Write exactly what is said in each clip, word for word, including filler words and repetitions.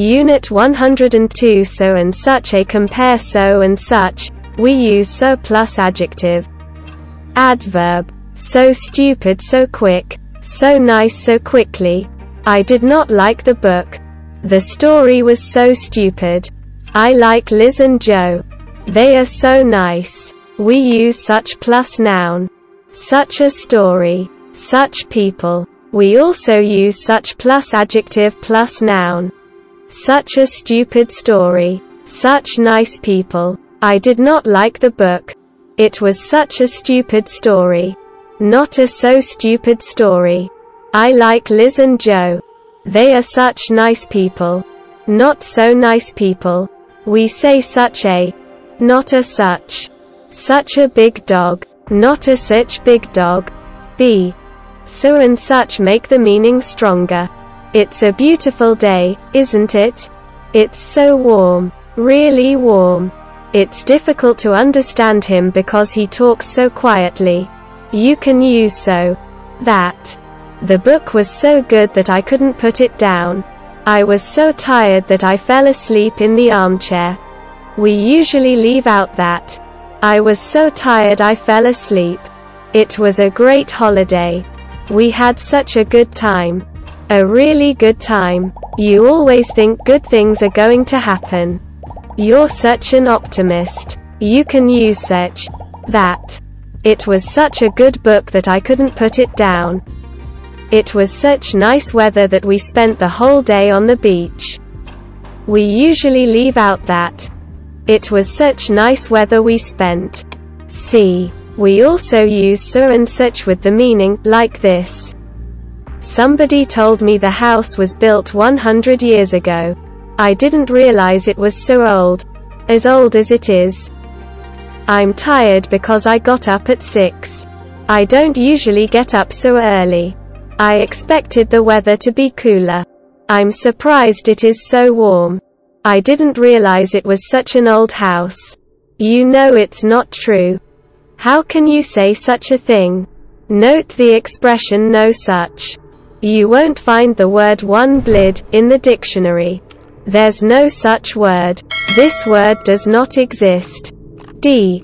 Unit one hundred two So and such a compare so and such, we use so plus adjective. Adverb. So stupid so quick, so nice so quickly. I did not like the book. The story was so stupid. I like Liz and Joe. They are so nice. We use such plus noun. Such a story. Such people. We also use such plus adjective plus noun. Such a stupid story. Such nice people. I did not like the book. It was such a stupid story. Not a so stupid story. I like Liz and Joe. They are such nice people. Not so nice people. We say such a. Not a such. Such a big dog. Not a such big dog. B. So and such make the meaning stronger. It's a beautiful day, isn't it? It's so warm. Really warm. It's difficult to understand him because he talks so quietly. You can use so. That. The book was so good that I couldn't put it down. I was so tired that I fell asleep in the armchair. We usually leave out that. I was so tired I fell asleep. It was a great holiday. We had such a good time. A really good time. You always think good things are going to happen. You're such an optimist. You can use such. That. It was such a good book that I couldn't put it down. It was such nice weather that we spent the whole day on the beach. We usually leave out that. It was such nice weather we spent. C. We also use so and such with the meaning, like this. Somebody told me the house was built one hundred years ago. I didn't realize it was so old. As old as it is. I'm tired because I got up at six. I don't usually get up so early. I expected the weather to be cooler. I'm surprised it is so warm. I didn't realize it was such an old house. You know it's not true. How can you say such a thing? Note the expression no such. You won't find the word one blid in the dictionary. There's no such word. This word does not exist. D.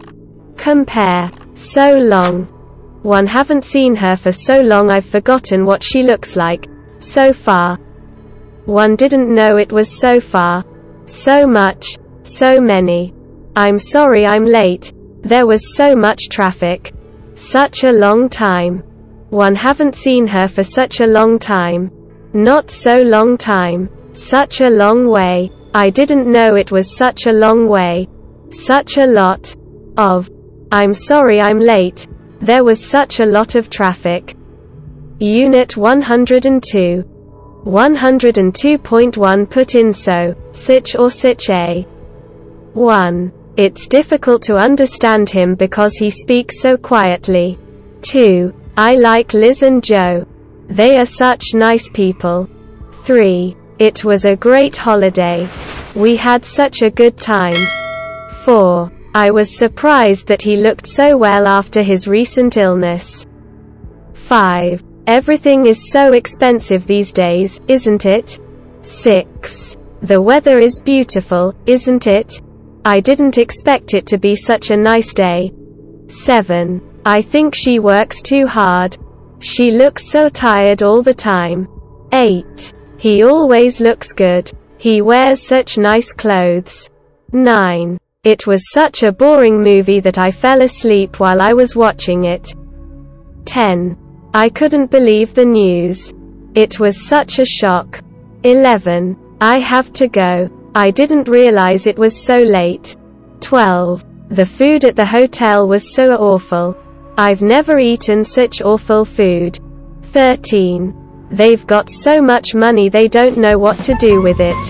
Compare. So long. One haven't seen her for so long I've forgotten what she looks like. So far. One didn't know it was so far. So much. So many. I'm sorry I'm late. There was so much traffic. Such a long time. One haven't seen her for such a long time. Not so long time. Such a long way. I didn't know it was such a long way. Such a lot. Of. I'm sorry I'm late. There was such a lot of traffic. Unit one hundred two. one hundred two point one Put in so, such or such a. one. It's difficult to understand him because he speaks so quietly. two. I like Liz and Joe. They are such nice people. three. It was a great holiday. We had such a good time. four. I was surprised that he looked so well after his recent illness. five. Everything is so expensive these days, isn't it? six. The weather is beautiful, isn't it? I didn't expect it to be such a nice day. seven. I think she works too hard. She looks so tired all the time. eight. He always looks good. He wears such nice clothes. nine. It was such a boring movie that I fell asleep while I was watching it. ten. I couldn't believe the news. It was such a shock. eleven. I have to go. I didn't realize it was so late. twelve. The food at the hotel was so awful. I've never eaten such awful food. thirteen. They've got so much money they don't know what to do with it.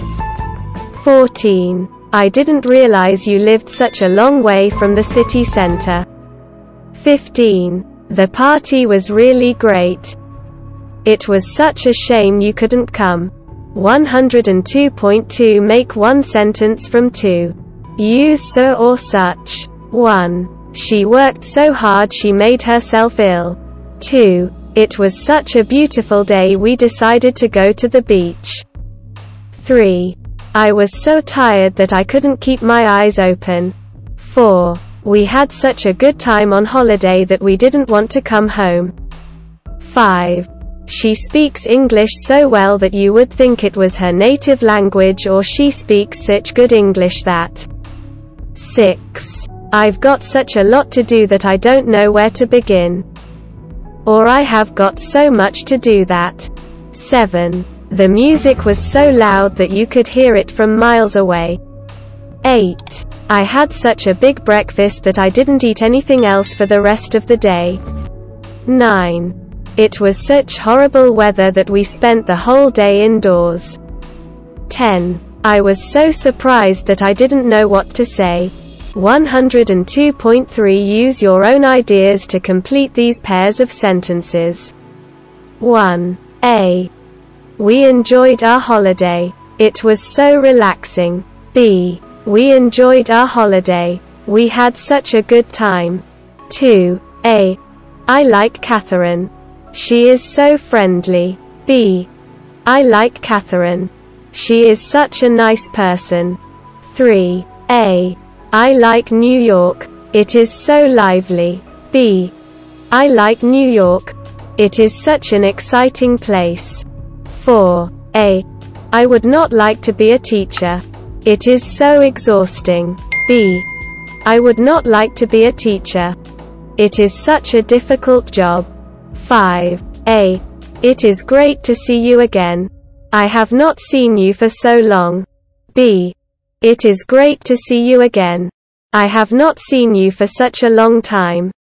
fourteen. I didn't realize you lived such a long way from the city center. fifteen. The party was really great. It was such a shame you couldn't come. one hundred two point two Make one sentence from two. Use so or such. one. She worked so hard she made herself ill. two. It was such a beautiful day we decided to go to the beach. three. I was so tired that I couldn't keep my eyes open. four. We had such a good time on holiday that we didn't want to come home. five. She speaks English so well that you would think it was her native language, or she speaks such good English that. six. I've got such a lot to do that I don't know where to begin. Or I have got so much to do that. seven. The music was so loud that you could hear it from miles away. eight. I had such a big breakfast that I didn't eat anything else for the rest of the day. nine. It was such horrible weather that we spent the whole day indoors. ten. I was so surprised that I didn't know what to say. one hundred two point three Use your own ideas to complete these pairs of sentences. one A. We enjoyed our holiday. It was so relaxing. B. We enjoyed our holiday. We had such a good time. two A. I like Catherine. She is so friendly. B. I like Catherine. She is such a nice person. three A. I like New York. It is so lively. B. I like New York. It is such an exciting place. four A. I would not like to be a teacher. It is so exhausting. B. I would not like to be a teacher. It is such a difficult job. five A. It is great to see you again. I have not seen you for so long. B. It is great to see you again. I have not seen you for such a long time.